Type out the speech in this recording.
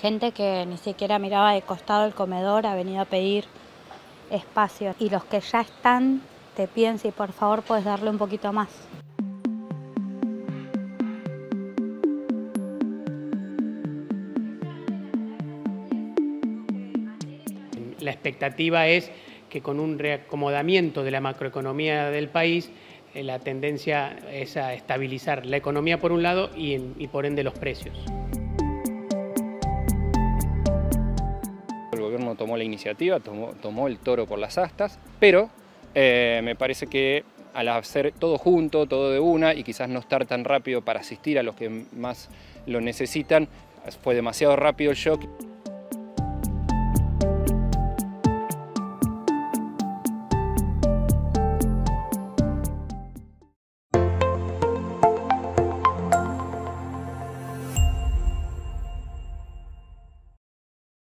Gente que ni siquiera miraba de costado el comedor ha venido a pedir espacio. Y los que ya están, te piden si por favor puedes darle un poquito más. La expectativa es que con un reacomodamiento de la macroeconomía del país, la tendencia es a estabilizar la economía por un lado y por ende los precios. El gobierno tomó la iniciativa, tomó el toro por las astas, pero me parece que al hacer todo junto, todo de una, y quizás no estar tan rápido para asistir a los que más lo necesitan, fue demasiado rápido el shock.